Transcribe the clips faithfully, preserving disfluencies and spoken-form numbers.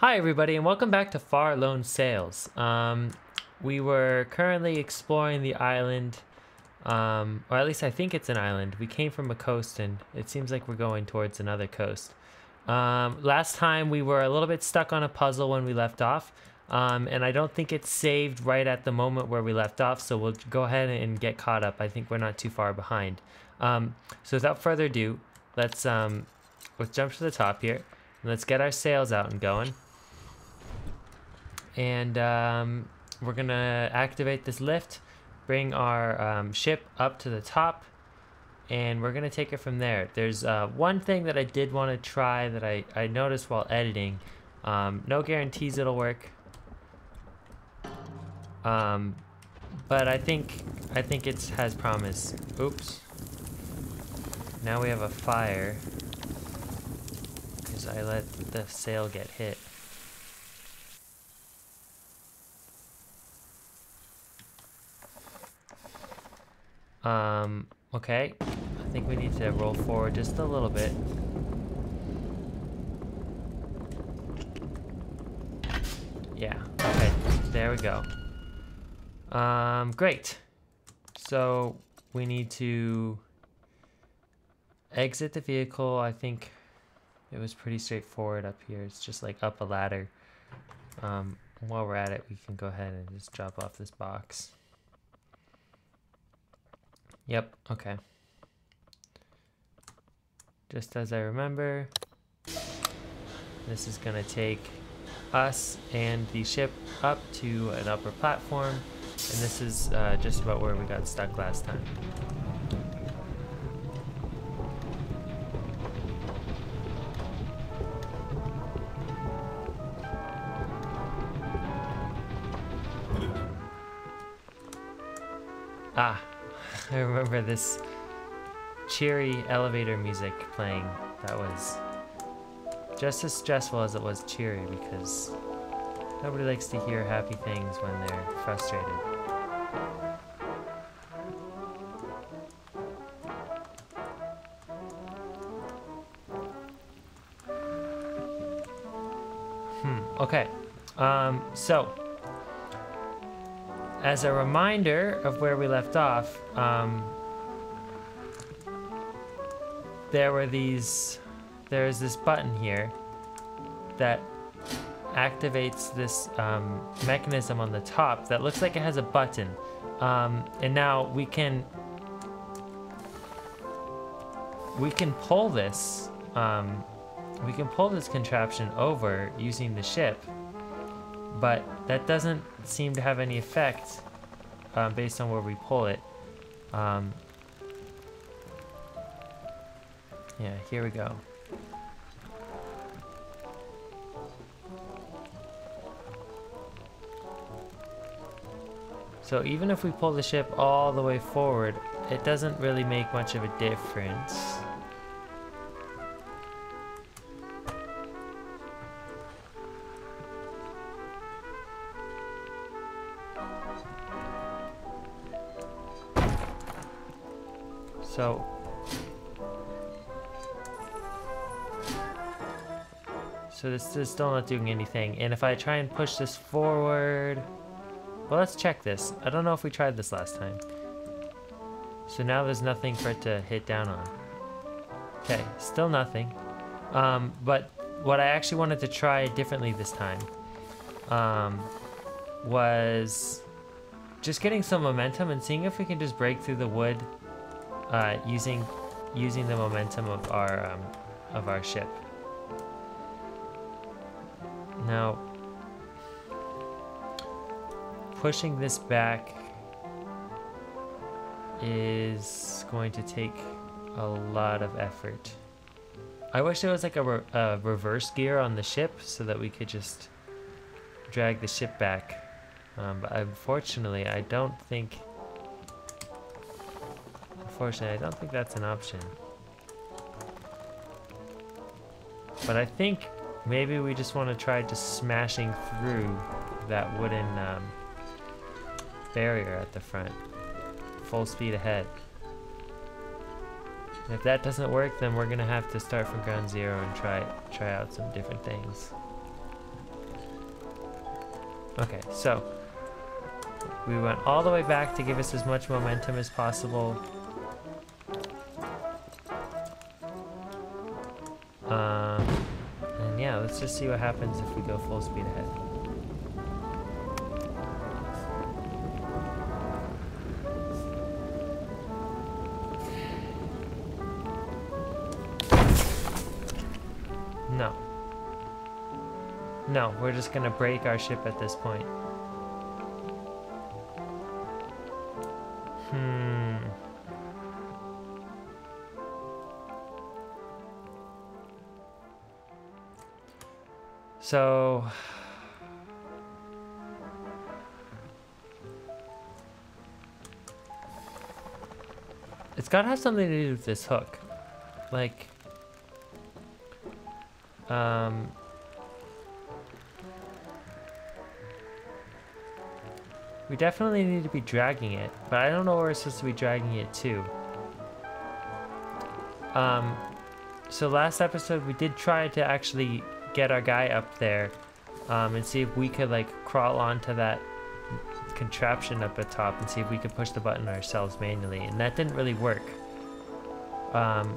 Hi everybody and welcome back to F A R: Lone Sails. Um, we were currently exploring the island, um, or at least I think it's an island. We came from a coast and it seems like we're going towards another coast. Um, last time we were a little bit stuck on a puzzle when we left off, um, and I don't think it's saved right at the moment where we left off, so we'll go ahead and get caught up. I think we're not too far behind. Um, so without further ado, let's, um, let's jump to the top here. Let's get our sails out and going. And um, we're gonna activate this lift, bring our um, ship up to the top, and we're gonna take it from there. There's uh, one thing that I did want to try that I, I noticed while editing. Um, no guarantees it'll work, um, but I think I think it has promise. Oops. Now we have a fire because I let the sail get hit. Um, okay, I think we need to roll forward just a little bit. Yeah, okay, there we go. Um, great. So, we need to exit the vehicle. I think it was pretty straightforward up here. It's just like up a ladder. Um, while we're at it, we can go ahead and just drop off this box. Yep, okay. Just as I remember, this is gonna take us and the ship up to an upper platform, and this is uh, just about where we got stuck last time. Ah. I remember this cheery elevator music playing that was just as stressful as it was cheery, because nobody likes to hear happy things when they're frustrated. Hmm, okay. Um, so. As a reminder of where we left off, um, there were these, there's this button here that activates this um, mechanism on the top that looks like it has a button. Um, and now we can, we can pull this, um, we can pull this contraption over using the ship. But that doesn't seem to have any effect uh, based on where we pull it. Um, yeah, here we go. So even if we pull the ship all the way forward, it doesn't really make much of a difference. So, so this is still not doing anything, and if I try and push this forward, well, let's check this. I don't know if we tried this last time. So now there's nothing for it to hit down on. Okay, still nothing. Um, but what I actually wanted to try differently this time um, was just getting some momentum and seeing if we can just break through the wood. Uh, using, using the momentum of our um, of our ship. Now, pushing this back is going to take a lot of effort. I wish there was like a, re a reverse gear on the ship so that we could just drag the ship back. Um, but unfortunately, I don't think. Unfortunately, I don't think that's an option. But I think maybe we just want to try just smashing through that wooden um, barrier at the front. Full speed ahead. And if that doesn't work, then we're going to have to start from ground zero and try, try out some different things. Okay, so we went all the way back to give us as much momentum as possible. Um, and yeah, let's just see what happens if we go full speed ahead. No. No, we're just gonna break our ship at this point. Hmm. So... it's gotta have something to do with this hook. Like... Um... we definitely need to be dragging it, but I don't know where we're supposed to be dragging it to. Um, so last episode we did try to actually get our guy up there um, and see if we could like crawl onto that contraption up at top and see if we could push the button ourselves manually, and that didn't really work. Um,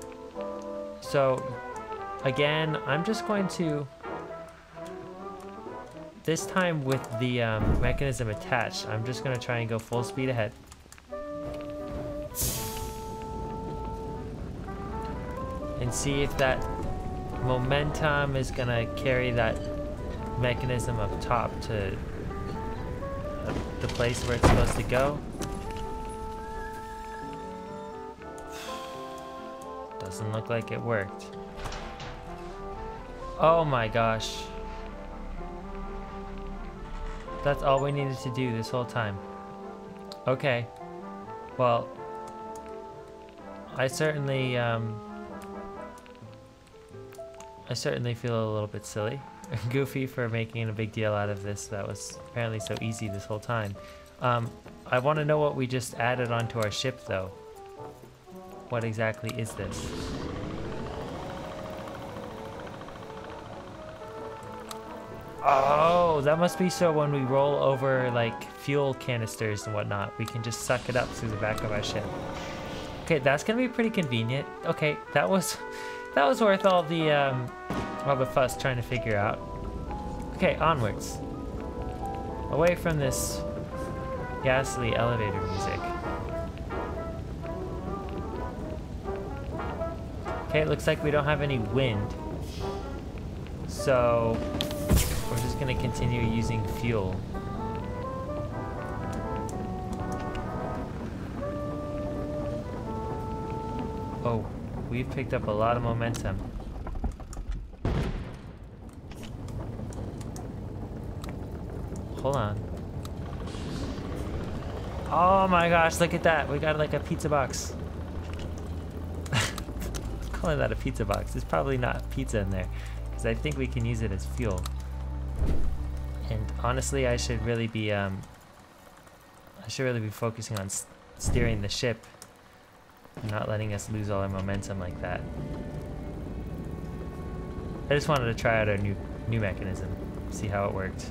so again, I'm just going to... this time with the um, mechanism attached, I'm just going to try and go full speed ahead. And see if that momentum is going to carry that mechanism up top to uh, the place where it's supposed to go. Doesn't look like it worked. Oh my gosh. That's all we needed to do this whole time. Okay. Well, I certainly, um, I certainly feel a little bit silly and goofy for making a big deal out of this. That was apparently so easy this whole time. Um, I want to know what we just added onto our ship, though. What exactly is this? Oh, that must be so when we roll over, like, fuel canisters and whatnot, we can just suck it up through the back of our ship. Okay, that's gonna be pretty convenient. Okay, that was that was worth all the, um, all the fuss trying to figure out. Okay, onwards. Away from this ghastly elevator music. Okay, it looks like we don't have any wind. So... we're just gonna continue using fuel. Oh, we've picked up a lot of momentum. Hold on. Oh my gosh, look at that. We got like a pizza box. I'm calling that a pizza box. There's probably not pizza in there, because I think we can use it as fuel. And honestly, I should really be, um, I should really be focusing on st steering the ship and not letting us lose all our momentum like that. I just wanted to try out our new, new mechanism, see how it worked.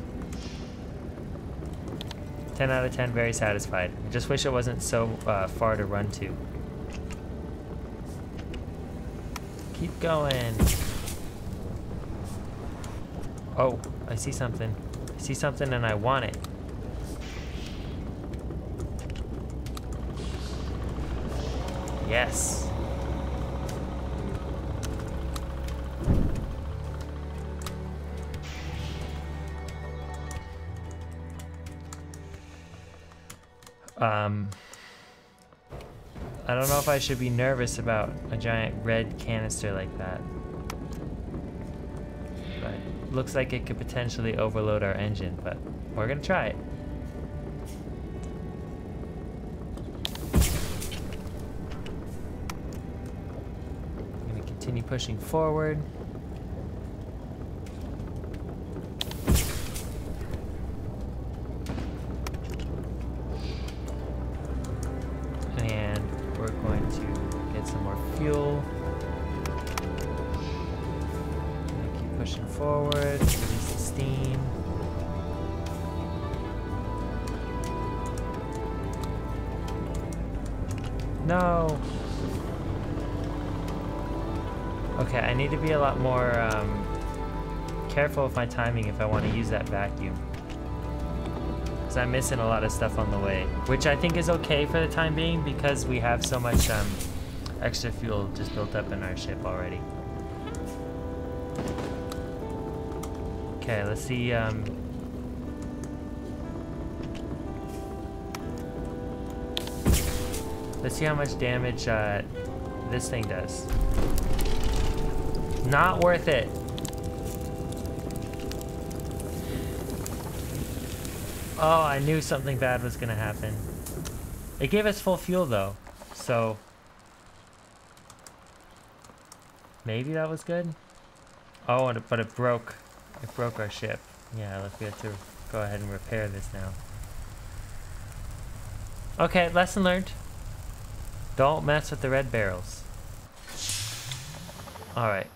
ten out of ten, very satisfied. I just wish it wasn't so uh, far to run to. Keep going. Oh, I see something. I see something and I want it. Yes. Um, I don't know if I should be nervous about a giant red canister like that. Looks like it could potentially overload our engine, but we're gonna try it. I'm gonna continue pushing forward. And we're going to get some more fuel. Pushing forward, release the steam. No! Okay, I need to be a lot more um, careful with my timing if I want to use that vacuum. Because I'm missing a lot of stuff on the way. Which I think is okay for the time being because we have so much um, extra fuel just built up in our ship already. Okay, let's see. Um, let's see how much damage uh, this thing does. Not worth it. Oh, I knew something bad was gonna happen. It gave us full fuel though, so maybe that was good. Oh, but it broke. It broke our ship. Yeah, look, we have to go ahead and repair this now. Okay, lesson learned. Don't mess with the red barrels. All right.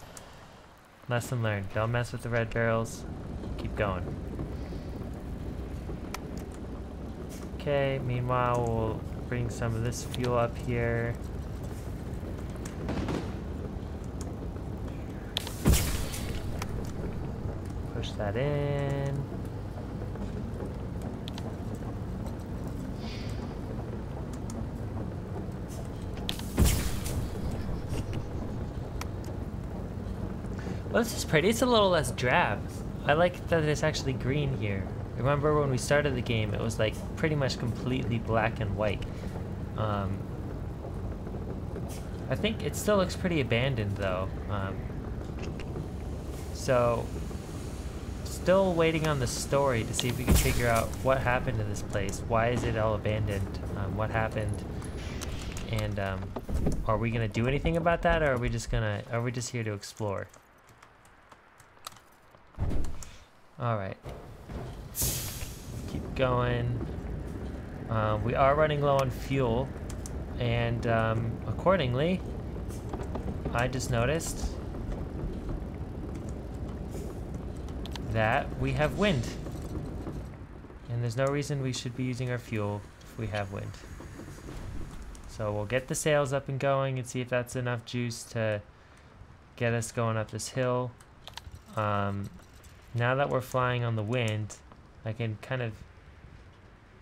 Lesson learned. Don't mess with the red barrels. Keep going. Okay, meanwhile, we'll bring some of this fuel up here. Push that in. Well, this is pretty. It's a little less drab. I like that it's actually green here. Remember when we started the game, it was like pretty much completely black and white. Um, I think it still looks pretty abandoned though. Um, so, still waiting on the story to see if we can figure out what happened to this place. Why is it all abandoned? Um, what happened? And um, are we gonna do anything about that, or are we just gonna? Are we just here to explore? All right. Keep going. Uh, we are running low on fuel, and um, accordingly, I just noticed that we have wind, and there's no reason we should be using our fuel if we have wind. So we'll get the sails up and going and see if that's enough juice to get us going up this hill. Um, now that we're flying on the wind, I can kind of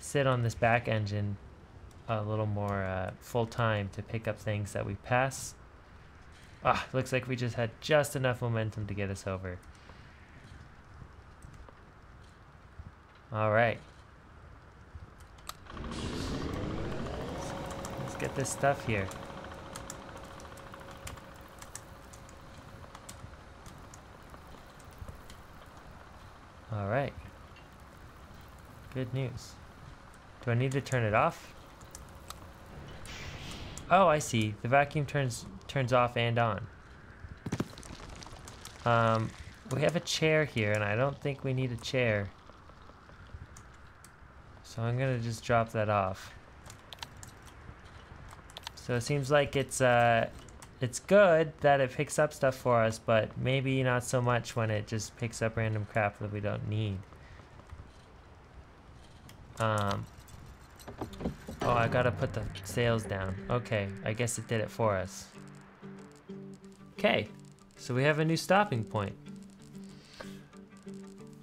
sit on this back engine a little more uh, full time to pick up things that we pass. Ah, looks like we just had just enough momentum to get us over. All right. Let's get this stuff here. All right. Good news. Do I need to turn it off? Oh, I see. The vacuum turns turns off and on. Um, we have a chair here, and I don't think we need a chair. So I'm gonna just drop that off. So it seems like it's uh, it's good that it picks up stuff for us, but maybe not so much when it just picks up random crap that we don't need. Um, oh, I gotta put the sails down. Okay, I guess it did it for us. Okay, so we have a new stopping point.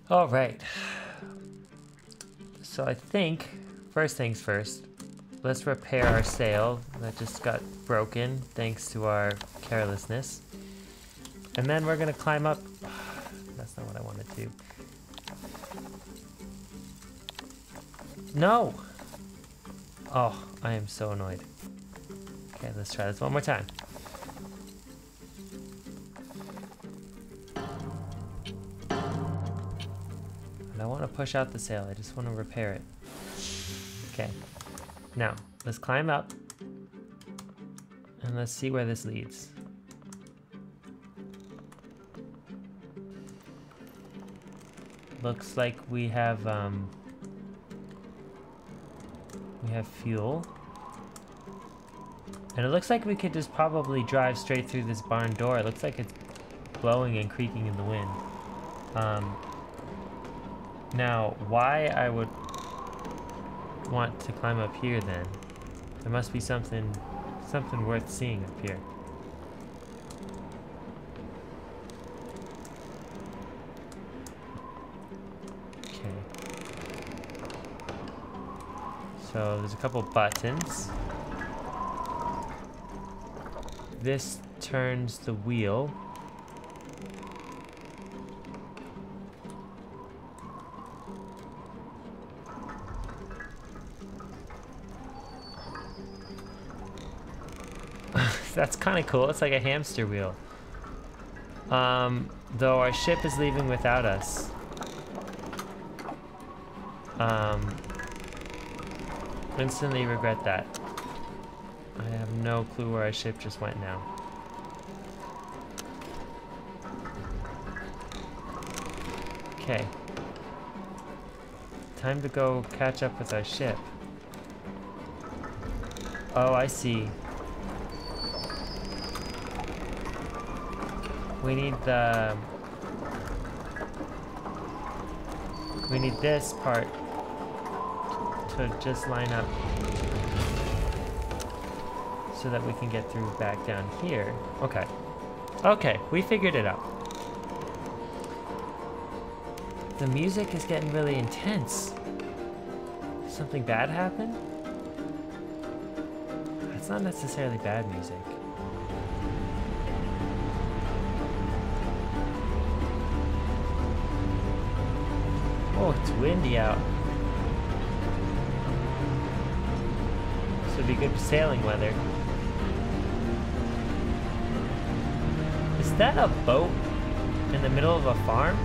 All right. So I think, first things first, let's repair our sail that just got broken thanks to our carelessness. And then we're gonna climb up. That's not what I wanted to do. No! Oh, I am so annoyed. Okay, let's try this one more time. I want to push out the sail. I just want to repair it. Okay. Now, let's climb up. And let's see where this leads. Looks like we have, um... we have fuel. And it looks like we could just probably drive straight through this barn door. It looks like it's blowing and creaking in the wind. Um... Now, why I would want to climb up here then? There must be something something worth seeing up here. So there's a couple buttons. This turns the wheel. That's kind of cool. It's like a hamster wheel. Um, though our ship is leaving without us. Um... Instantly regret that. I have no clue where our ship just went now. Okay. Time to go catch up with our ship. Oh, I see. We need the... We need this part. So just line up so that we can get through back down here. Okay. Okay, we figured it out. The music is getting really intense. Something bad happened? That's not necessarily bad music. Oh, it's windy out. Would be good sailing weather. Is that a boat in the middle of a farm?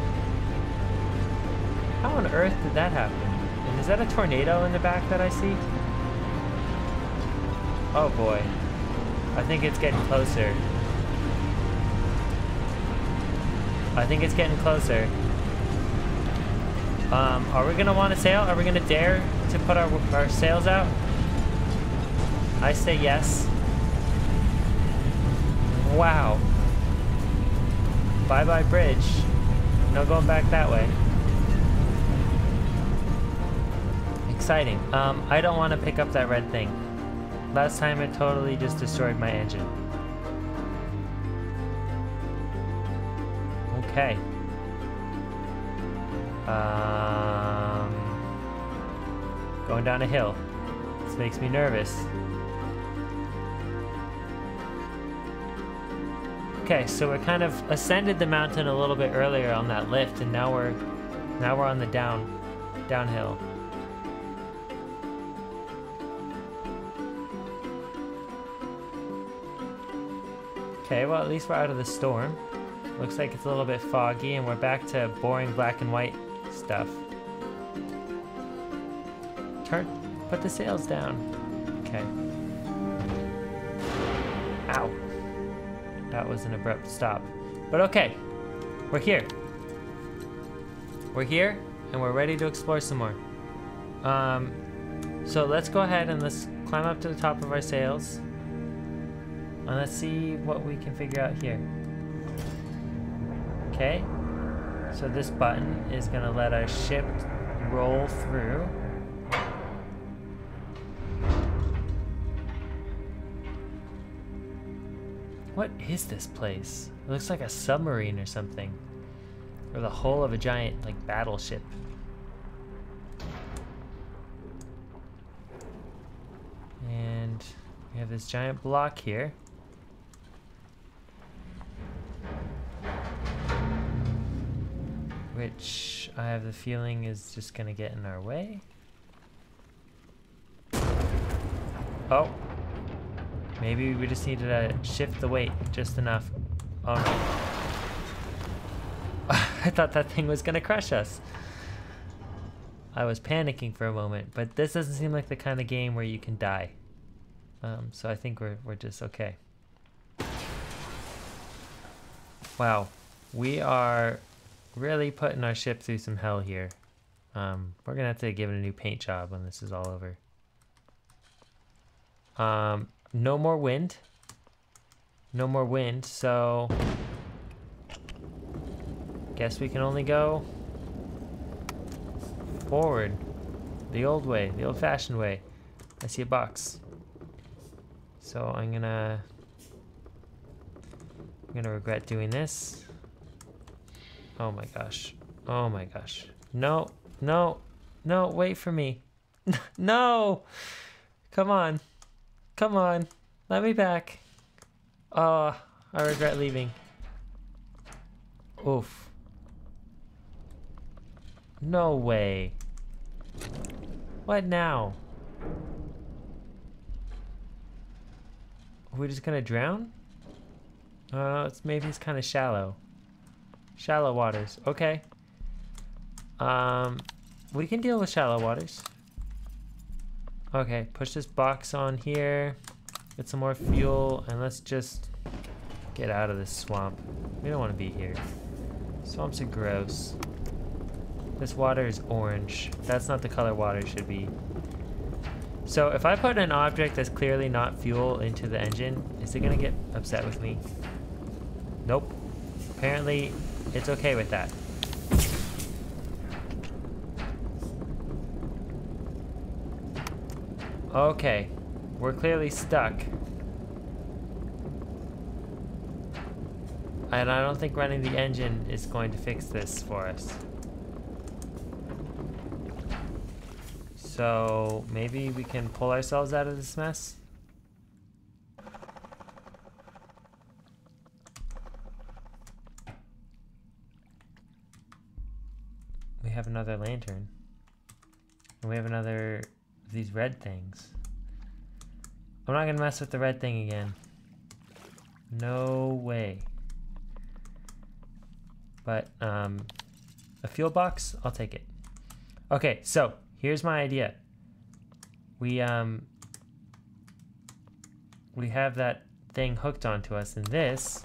How on earth did that happen? And is that a tornado in the back that I see? Oh boy. I think it's getting closer. I think it's getting closer. Um, are we gonna want to sail? Are we gonna dare to put our, our sails out? I say yes. Wow. Bye-bye bridge. No going back that way. Exciting. Um, I don't want to pick up that red thing. Last time it totally just destroyed my engine. Okay. Um, going down a hill. This makes me nervous. Okay, so we're kind of ascended the mountain a little bit earlier on that lift, and now we're now we're on the down downhill. Okay, well at least we're out of the storm. Looks like it's a little bit foggy, and we're back to boring black and white stuff. Turn, put the sails down. Okay. Ow. That was an abrupt stop. But okay, we're here. We're here, and we're ready to explore some more. Um, so let's go ahead and let's climb up to the top of our sails. And let's see what we can figure out here. Okay, so this button is gonna let our ship roll through. What is this place? It looks like a submarine or something. Or the hull of a giant, like, battleship. And we have this giant block here. Which I have the feeling is just gonna get in our way. Oh. Maybe we just need to shift the weight just enough. Oh no. I thought that thing was gonna crush us. I was panicking for a moment, but this doesn't seem like the kind of game where you can die. Um, so I think we're, we're just okay. Wow, we are really putting our ship through some hell here. Um, we're gonna have to give it a new paint job when this is all over. Um. No more wind. No more wind, so... Guess we can only go... forward. The old way, the old-fashioned way. I see a box. So I'm gonna I'm gonna regret doing this. Oh my gosh. Oh my gosh. No, no, no, wait for me. No! Come on. Come on. Let me back. Oh, I regret leaving. Oof. No way. What now? We're just gonna drown? Uh, it's maybe it's kind of shallow. Shallow waters. Okay. Um, we can deal with shallow waters. Okay, push this box on here. Get some more fuel, and let's just get out of this swamp. We don't want to be here. Swamps are gross. This water is orange. That's not the color water should be. So if I put an object that's clearly not fuel into the engine, is it gonna get upset with me? Nope. Apparently, it's okay with that. Okay, we're clearly stuck. And I don't think running the engine is going to fix this for us. So maybe we can pull ourselves out of this mess? We have another lantern. And we have another of these red things. I'm not gonna mess with the red thing again. No way. But um, a fuel box, I'll take it. Okay, so. Here's my idea. We um we have that thing hooked onto us, and this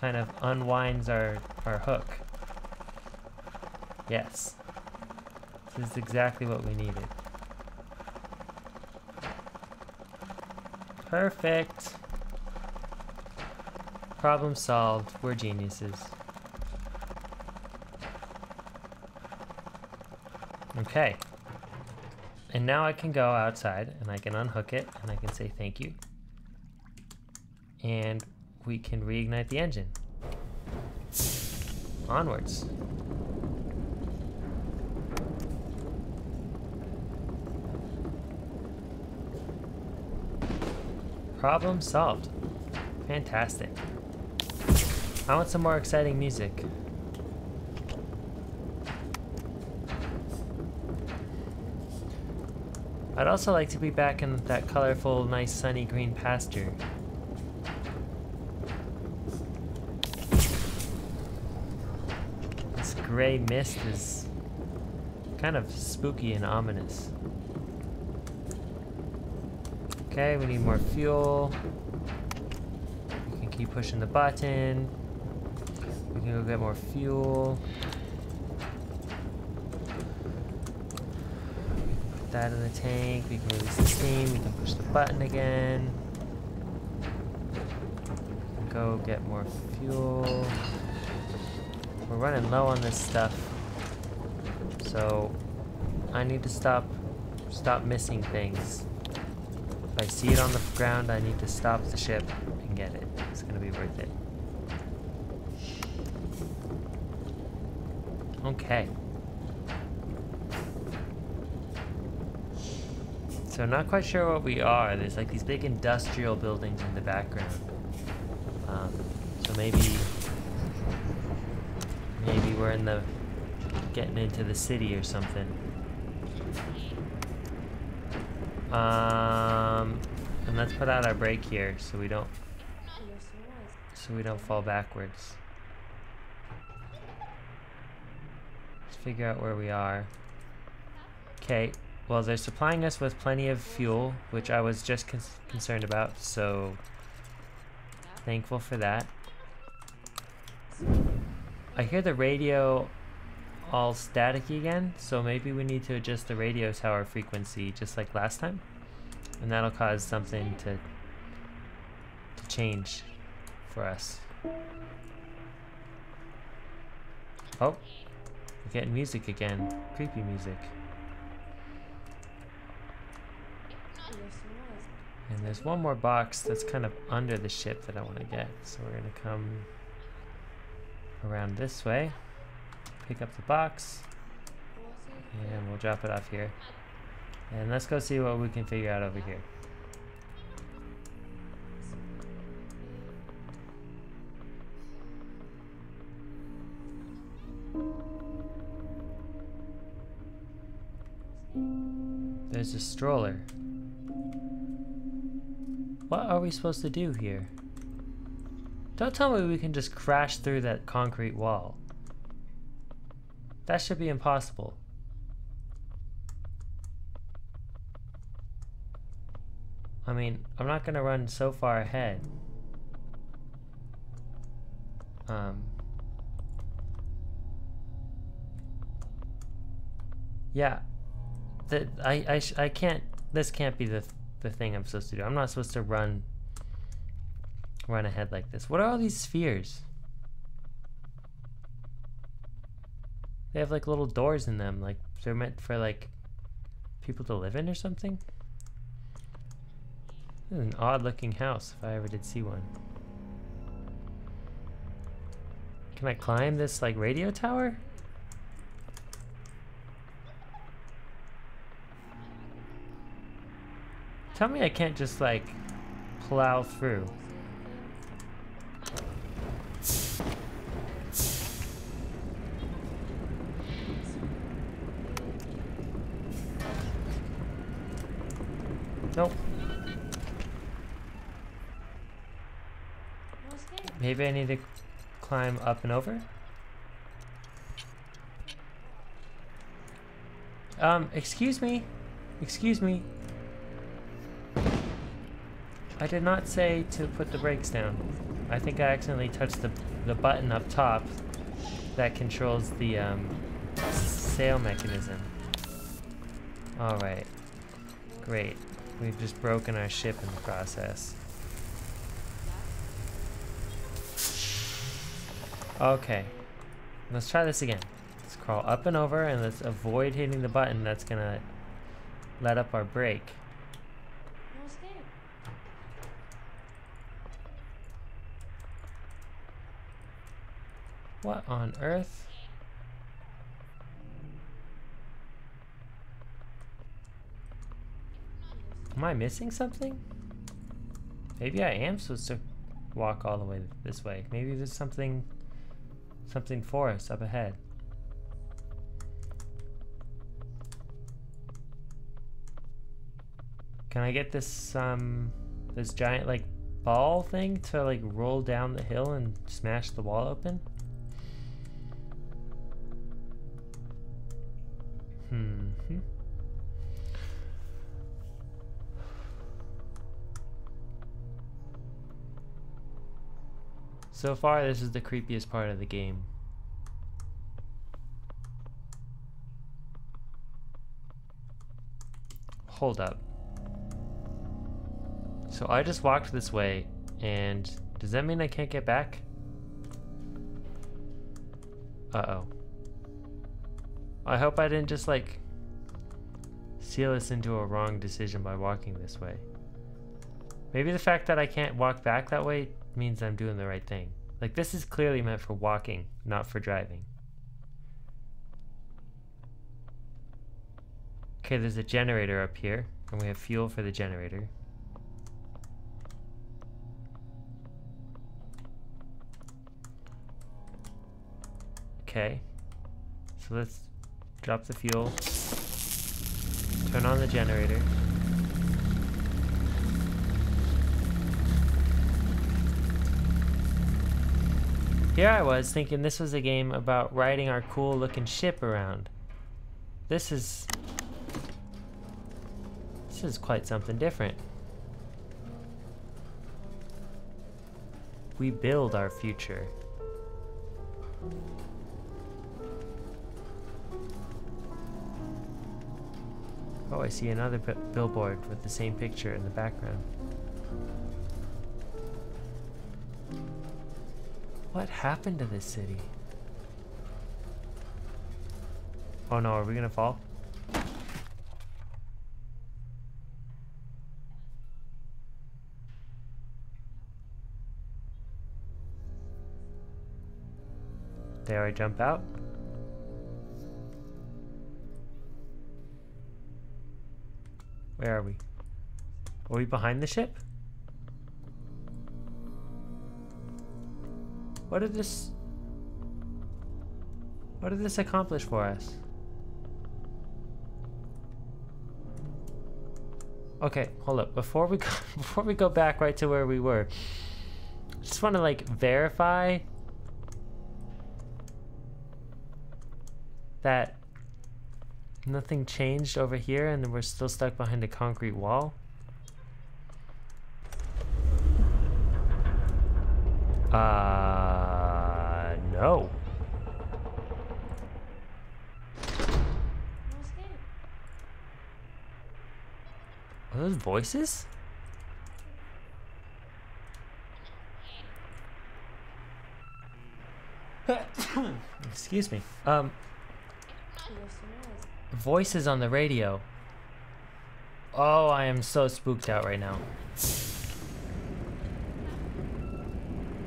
kind of unwinds our our hook. Yes. This is exactly what we needed. Perfect. Problem solved. We're geniuses. Okay, and now I can go outside and I can unhook it and I can say thank you. And we can reignite the engine. Onwards. Problem solved. Fantastic. I want some more exciting music. I'd also like to be back in that colorful, nice, sunny green pasture. This gray mist is kind of spooky and ominous. Okay, we need more fuel. We can keep pushing the button. We can go get more fuel. Out of the tank, we can release the steam, we can push the button again. We can go get more fuel. We're running low on this stuff. So I need to stop stop missing things. If I see it on the ground, I need to stop the ship and get it. It's gonna be worth it. Okay. So not quite sure what we are. There's like these big industrial buildings in the background. Um, so maybe, maybe we're in the getting into the city or something. Um, and let's put out our brake here so we don't so we don't fall backwards. Let's figure out where we are. Okay. Well, they're supplying us with plenty of fuel, which I was just con concerned about, so thankful for that. I hear the radio all staticky again, so maybe we need to adjust the radio tower frequency just like last time, and that'll cause something to, to change for us. Oh, we're getting music again. Creepy music. And there's one more box that's kind of under the ship that I want to get. So we're going to come around this way, pick up the box, and we'll drop it off here. And let's go see what we can figure out over here. There's a stroller. What are we supposed to do here? Don't tell me we can just crash through that concrete wall. That should be impossible. I mean, I'm not gonna run so far ahead. Um. Yeah. The, I, I, sh I can't, this can't be the, the thing I'm supposed to do. I'm not supposed to run, run ahead like this. What are all these spheres? They have like little doors in them, like they're meant for like people to live in or something? This is an odd looking house if I ever did see one. Can I climb this like radio tower? Tell me I can't just like plow through. Nope. Maybe I need to climb up and over? Um, excuse me. Excuse me. I did not say to put the brakes down. I think I accidentally touched the, the button up top that controls the um, sail mechanism. Alright. Great. We've just broken our ship in the process. Okay. Let's try this again. Let's crawl up and over and let's avoid hitting the button that's gonna let up our brake. What on earth? Am I missing something? Maybe I am supposed to walk all the way this way. Maybe there's something something for us up ahead. Can I get this um this giant like ball thing to like roll down the hill and smash the wall open? Mm-hmm. So far, this is the creepiest part of the game. Hold up. So I just walked this way, and does that mean I can't get back? Uh-oh. I hope I didn't just like seal us into a wrong decision by walking this way. Maybe the fact that I can't walk back that way means I'm doing the right thing. Like this is clearly meant for walking, not for driving. Okay, there's a generator up here, and we have fuel for the generator. Okay, so let's drop the fuel, turn on the generator. Here I was thinking this was a game about riding our cool looking ship around. This is... This is quite something different. We build our future. Oh, I see another billboard with the same picture in the background. What happened to this city? Oh no, are we gonna fall? There I jump out. Where are we? Are we behind the ship? What did this... What did this accomplish for us? Okay, hold up. Before we go, before we go back right to where we were, I just want to like verify that nothing changed over here and we're still stuck behind a concrete wall. Uh, no. Are those voices? Excuse me. Um, voices on the radio. Oh, I am so spooked out right now.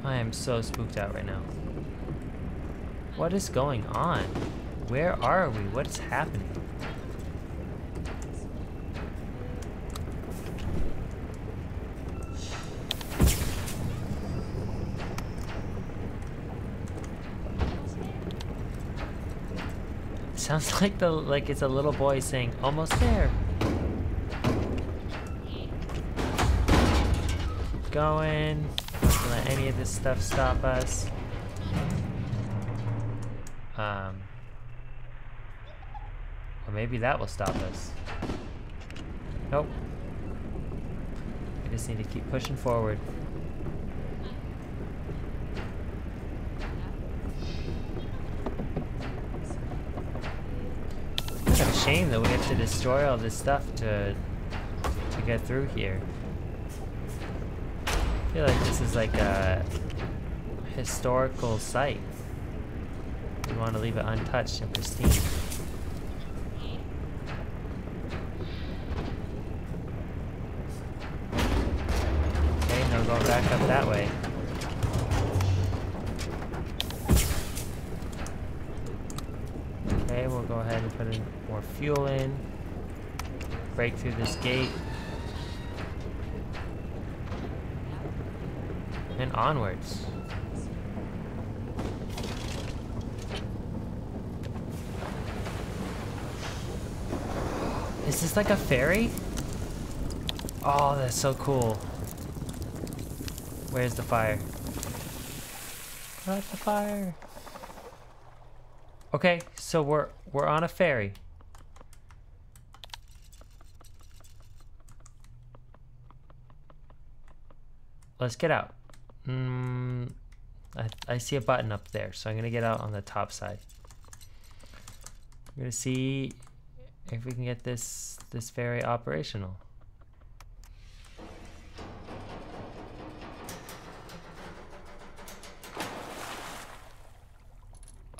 I am so spooked out right now. What is going on? Where are we? What is happening? Sounds like the like it's a little boy saying, "Almost there." Keep going. Don't let any of this stuff stop us. Um. Or maybe that will stop us. Nope. We just need to keep pushing forward. Shame that we have to destroy all this stuff to to get through here. I feel like this is like a historical site. We want to leave it untouched and pristine. Okay, now going back up that way. Okay, we'll go ahead and put in more fuel in. Break through this gate. And onwards. Is this like a ferry? Oh, that's so cool. Where's the fire? Not the fire. Okay, so we're we're on a ferry. Let's get out. Mm, I, I see a button up there, so I'm gonna get out on the top side. We're gonna see if we can get this this ferry operational.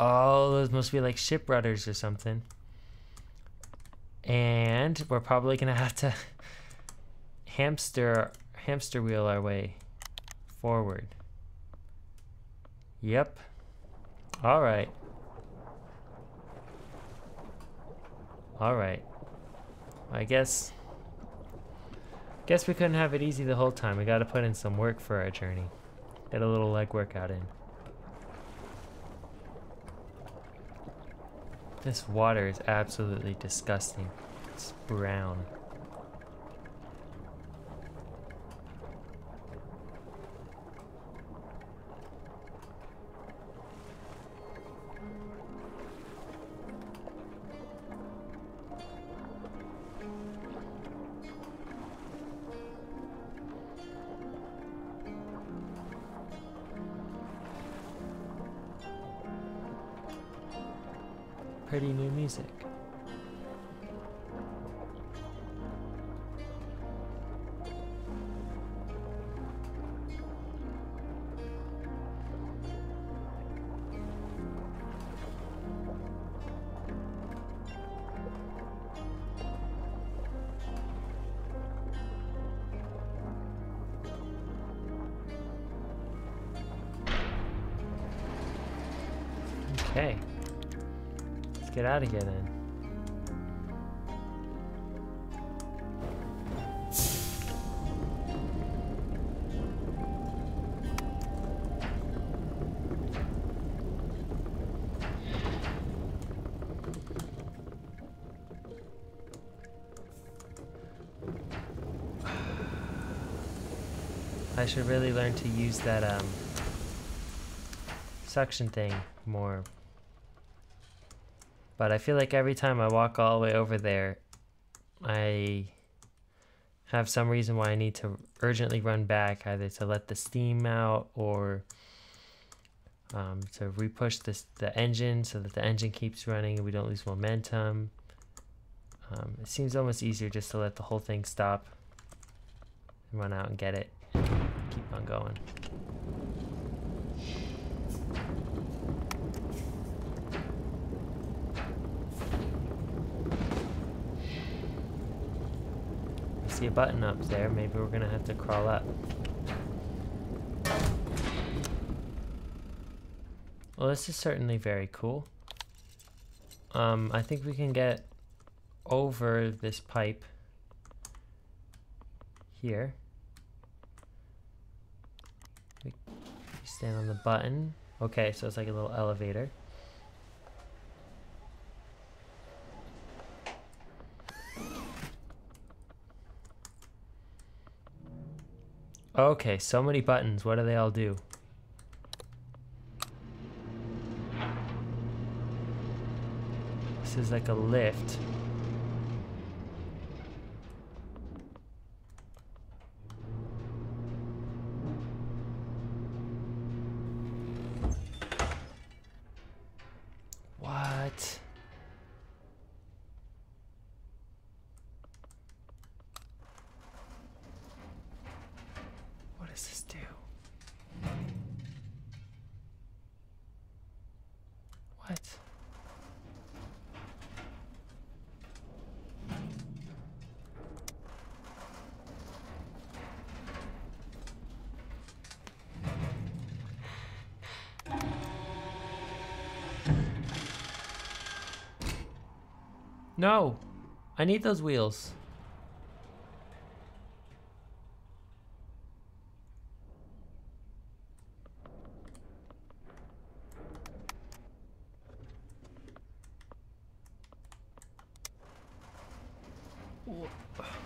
Oh, those must be like ship rudders or something. And we're probably gonna have to hamster hamster wheel our way forward. Yep. All right. All right. I guess. Guess we couldn't have it easy the whole time. We got to put in some work for our journey. Get a little leg workout in. This water is absolutely disgusting. It's brown. Pretty new music. Okay. Let's get out of here then. I should really learn to use that um, suction thing more. But I feel like every time I walk all the way over there, I have some reason why I need to urgently run back, either to let the steam out or um, to re-push this, the engine so that the engine keeps running and we don't lose momentum. Um, it seems almost easier just to let the whole thing stop and run out and get it. Keep on going. I see a button up there. Maybe we're gonna have to crawl up. Well, this is certainly very cool. Um, I think we can get over this pipe here. Stand on the button. Okay, so it's like a little elevator. Okay, so many buttons. What do they all do? This is like a lift. No, I need those wheels.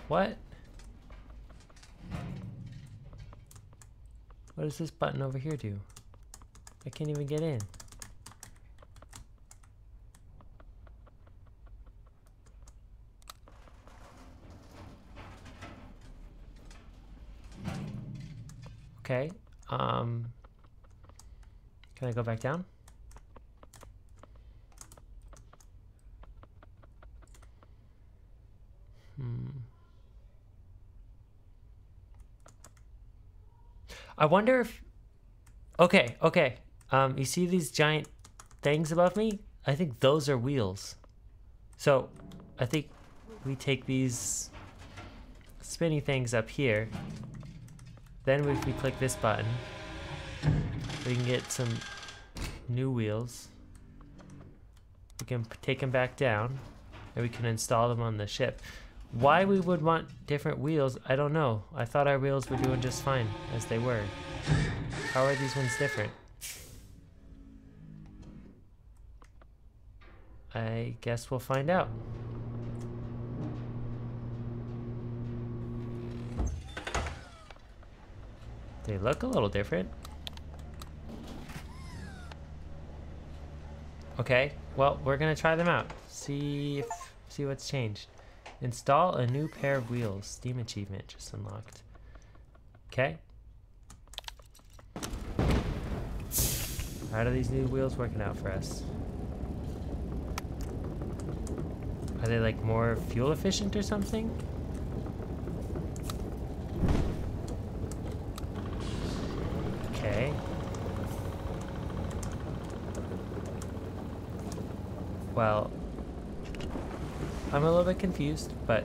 What? What does this button over here do? I can't even get in. Okay, um, can I go back down? Hmm. I wonder if, okay, okay, um, you see these giant things above me? I think those are wheels. So, I think we take these spinny things up here. Then if we click this button, we can get some new wheels. We can take them back down, and we can install them on the ship. Why we would want different wheels, I don't know. I thought our wheels were doing just fine, as they were. How are these ones different? I guess we'll find out. They look a little different. Okay, well, we're gonna try them out. See if, see what's changed. Install a new pair of wheels. Steam achievement just unlocked. Okay. How are these new wheels working out for us? Are they like more fuel efficient or something? Well, I'm a little bit confused, but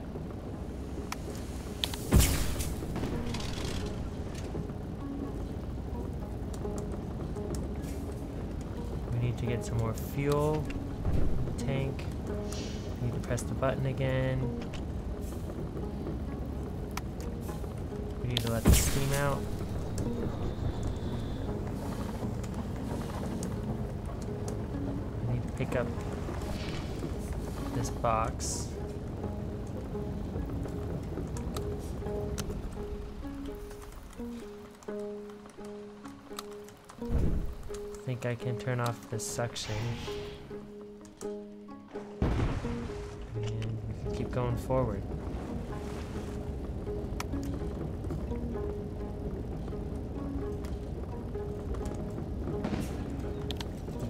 we need to get some more fuel in the tank. I need to press the button again. We need to let the steam out. I need to pick up this box. I think I can turn off this suction. And we can keep going forward.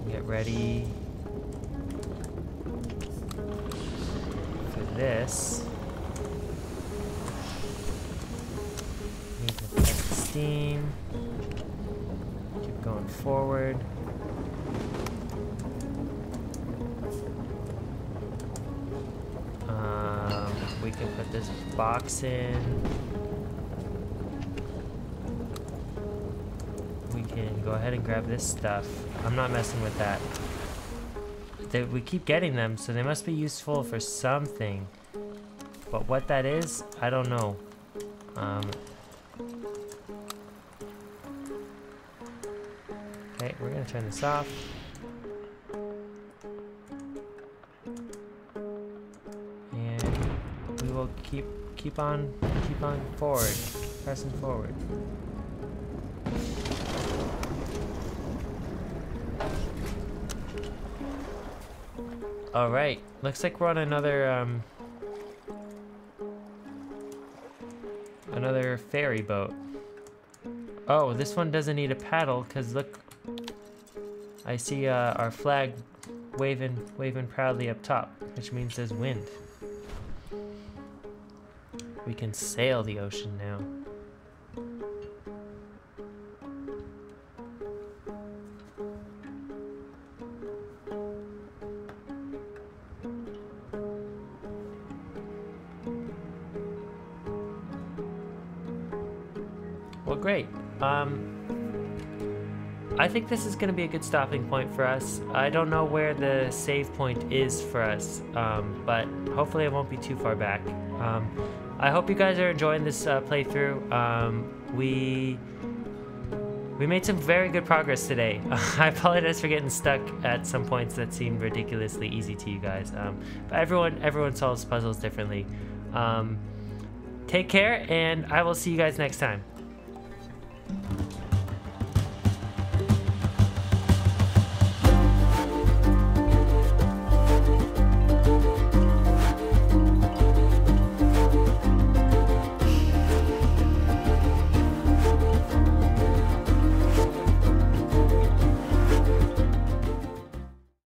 Get ready for this. Need to put the steam. Keep going forward. We can put this box in. We can go ahead and grab this stuff. I'm not messing with that. They, we keep getting them, so they must be useful for something. But what that is, I don't know. Um, okay, we're gonna turn this off. Keep, keep on, keep on forward, pressing forward. All right, looks like we're on another, um, another ferry boat. Oh, this one doesn't need a paddle, cause look, I see uh, our flag waving, waving proudly up top, which means there's wind. We can sail the ocean now. Well, great. Um, I think this is going to be a good stopping point for us. I don't know where the save point is for us, um, but hopefully it won't be too far back. Um, I hope you guys are enjoying this uh, playthrough. Um, we we made some very good progress today. I apologize for getting stuck at some points that seemed ridiculously easy to you guys. Um, but everyone everyone solves puzzles differently. Um, take care, and I will see you guys next time.